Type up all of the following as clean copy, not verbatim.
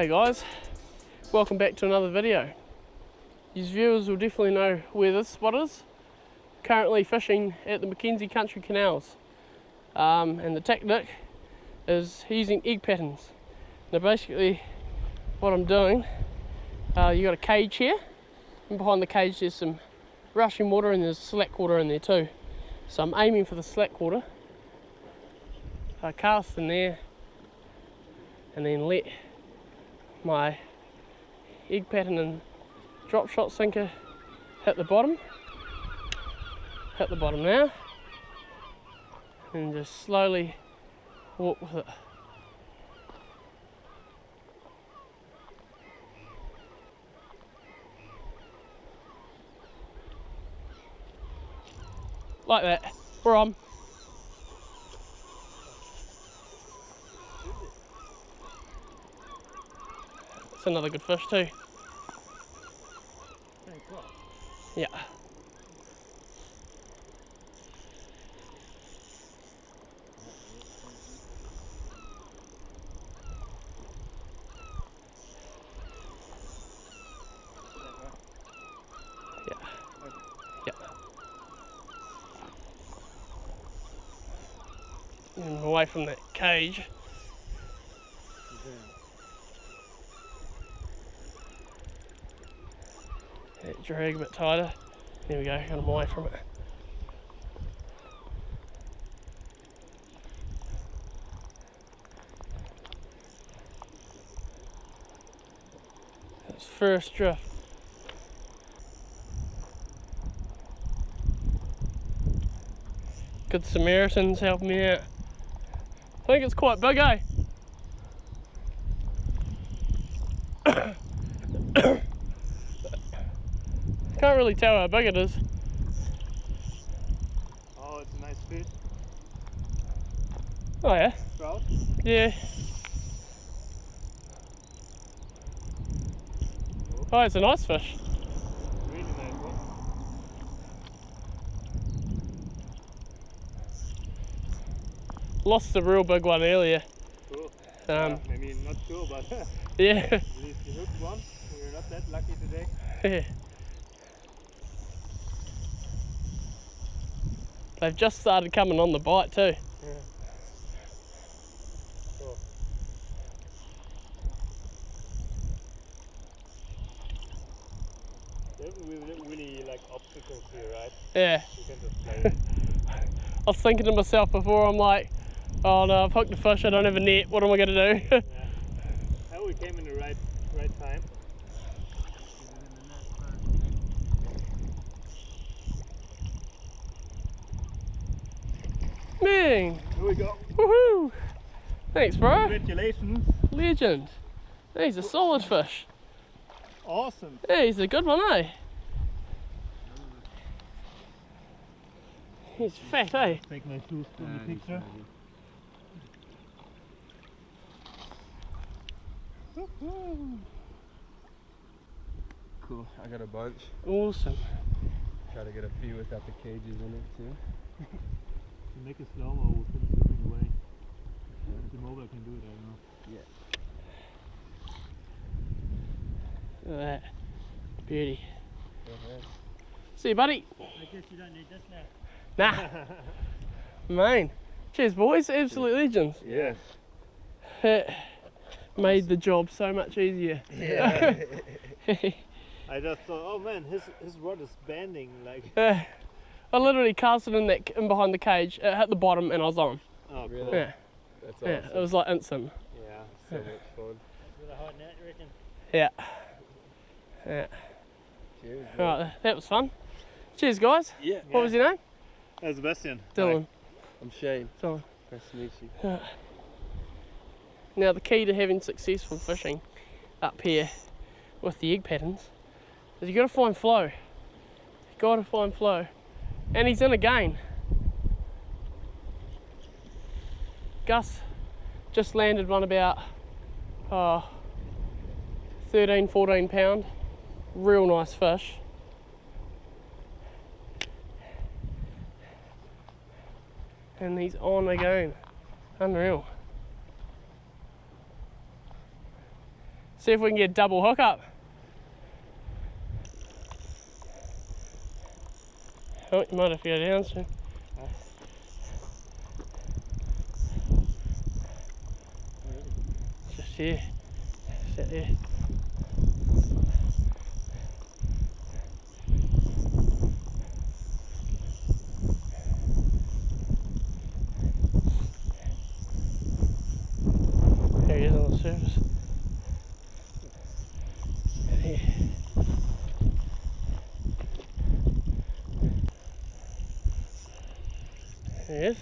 Hey guys, welcome back to another video. These viewers will definitely know where this spot is. Currently fishing at the Mackenzie Country canals, and the tactic is using egg patterns. Now basically what I'm doing, you got a cage here, and behind the cage there's some rushing water and there's slack water in there too. So I'm aiming for the slack water, I cast in there and then let my egg pattern and drop shot sinker hit the bottom. Hit the bottom now, and just slowly walk with it. Like that. We're on. It's another good fish too. Yeah. And away from that cage. That drag a bit tighter. There we go, got him away from it. That's first drift. Good Samaritans helping me out. I think it's quite big, eh? Can't really tell how big it is. Oh, it's a nice fish. Oh yeah? Trout? Yeah. Oh, it's a nice fish. Really nice one. Lost the real big one earlier. Cool. I mean, not sure, but... yeah. At least you hooked one. You're not that lucky today. Yeah. They've just started coming on the bite too. Yeah. Cool. There's really like obstacles here, right? Yeah. You can just play it. I was thinking to myself before, I'm like, oh no, I've hooked a fish, I don't have a net, what am I going to do? Yeah. Oh, we came in the right time. Man! Here we go. Woohoo! Thanks, bro. Congratulations. Legend. He's a solid fish. Awesome. Yeah, he's a good one, eh? He's fat, eh? Take my shoes from the picture. Woohoo! Cool, I got a bunch. Awesome. Try to get a few without the cages in it, too. Make a slow-mo, we'll put it swimming away. If the mobile can do it, I don't know. Yeah. Look at that. Beauty. Okay. See you, buddy. I guess you don't need this now. Nah. Man. Cheers, boys. Absolute legends. Yes. It made the job so much easier. Yeah. I just thought, oh man, his rod is bending like... I literally cast it in behind the cage, it hit the bottom and I was on. Oh really? Yeah. That's awesome. Yeah, it was like instant. Yeah, so much fun. It's with a hard net, you reckon? Yeah. Yeah. Cheers. Alright, that was fun. Cheers guys. Yeah. What was your name? That was Sebastian. Dylan. Hi. I'm Shane. Dylan. Nice to meet you. Right. Now the key to having successful fishing up here with the egg patterns is you gotta find flow. You gotta find flow. And he's in again. Gus just landed one about 13, 14 pound. Real nice fish. And he's on again. Unreal. See if we can get a double hookup. Oh, you might have to go down soon. Just here. Sit there. There he is on the surface. There he is.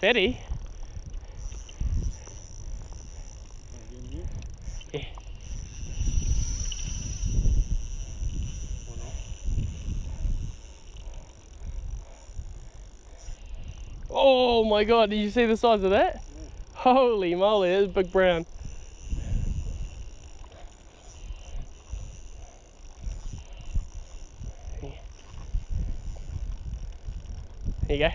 Fatty. Yeah. Oh my god, did you see the size of that? Yeah. Holy moly, that's a big brown. There you go.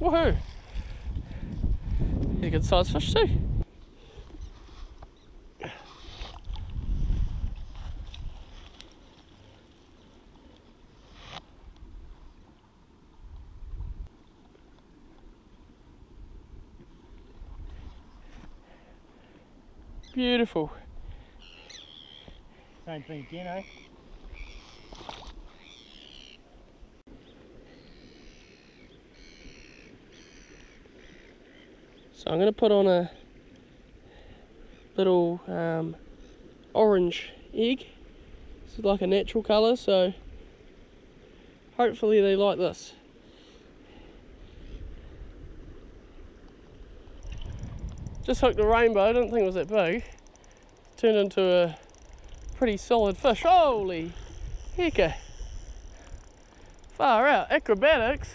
Woohoo! He's a good sized fish too. Beautiful. Same thing again, eh? So I'm going to put on a little orange egg. This is like a natural colour, so hopefully they like this. Just hooked the rainbow, I didn't think it was that big. Turned into a pretty solid fish. Holy heck. Far out, acrobatics.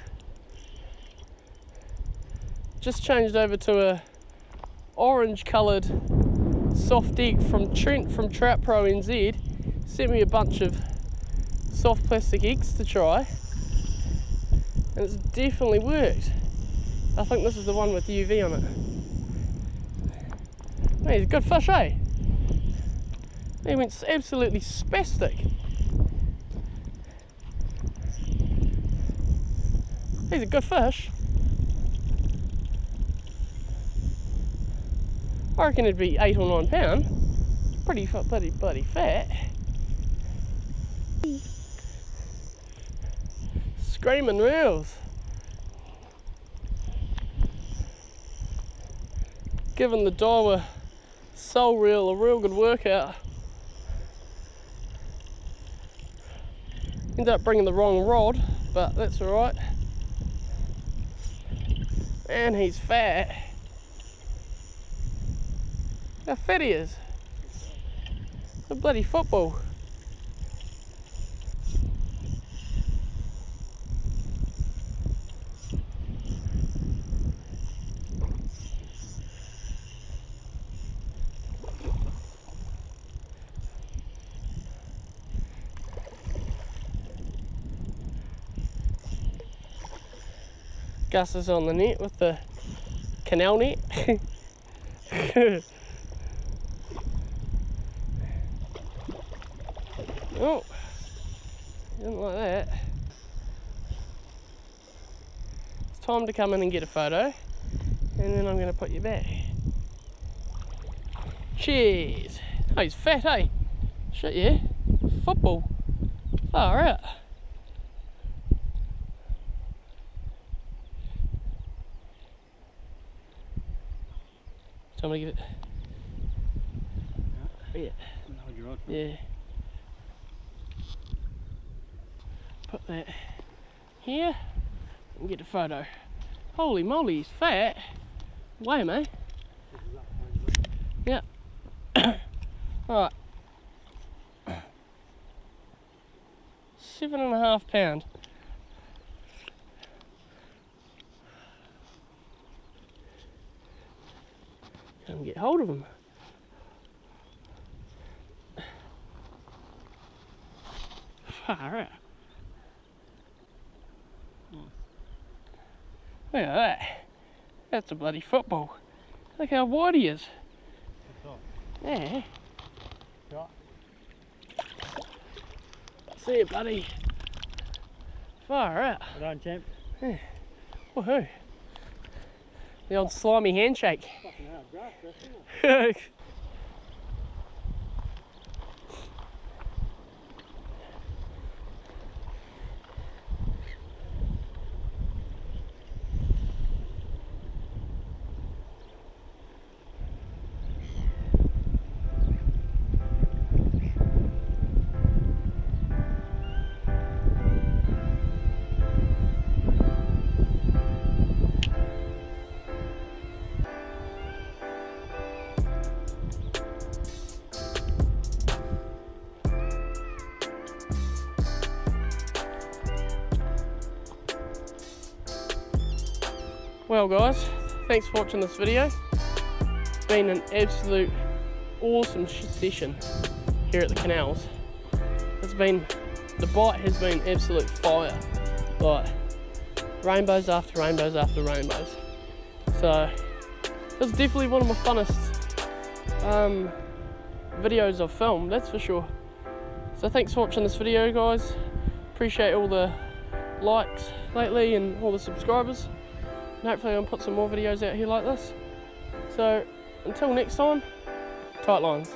Just changed over to a orange coloured soft egg from Trent from Trap Pro NZ. Sent me a bunch of soft plastic eggs to try. And it's definitely worked. I think this is the one with UV on it. He's a good fish, eh? He went absolutely spastic. He's a good fish. I reckon it'd be 8 or 9 pound. Pretty bloody fat. Screaming reels. Giving the diver sole reel a real good workout. Ended up bringing the wrong rod, but that's alright. Man, he's fat. How fat he is. It's a bloody football. Gus is on the net with the canal net. Oh, didn't like that. It's time to come in and get a photo, and then I'm going to put you back. Cheers. Oh, he's fat, eh? Shit, yeah. Football. Far out. I'm gonna give it. Yeah. Yeah. Put that here and get the photo. Holy moly, he's fat. Way, mate. Yeah. Alright. 7.5 pound. Get hold of them. Far out. Look at that. That's a bloody football. Look how wide he is. Yeah. Right. See it, buddy. Far out. Well done, champ. Yeah. Woohoo. The old slimy handshake. Fucking hard grass, isn't it? Well guys, thanks for watching this video. It's been an absolute awesome session here at the canals. The bite has been absolute fire. Like rainbows after rainbows after rainbows. So it's definitely one of my funnest videos I've filmed, that's for sure. So thanks for watching this video guys. Appreciate all the likes lately and all the subscribers. And hopefully I'll put some more videos out here like this. So until next time, tight lines.